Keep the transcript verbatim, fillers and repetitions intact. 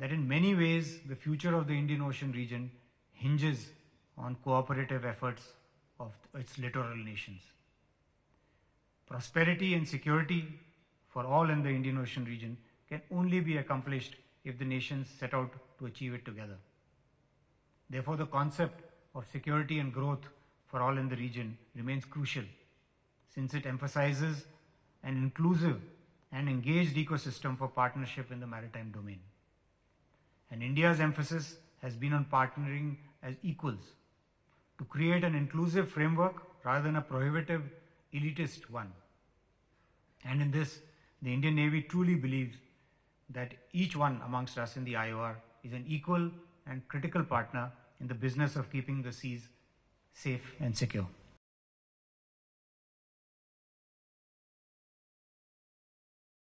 that in many ways the future of the Indian Ocean region hinges on cooperative efforts of its littoral nations. Prosperity and security for all in the Indian Ocean region can only be accomplished if the nations set out to achieve it together. Therefore, the concept of security and growth for all in the region remains crucial, since it emphasizes an inclusive and engaged ecosystem for partnership in the maritime domain. And India's emphasis has been on partnering as equals to create an inclusive framework rather than a prohibitive, elitist one. And in this, the Indian Navy truly believes that each one amongst us in the I O R is an equal and critical partner in the business of keeping the seas safe and secure.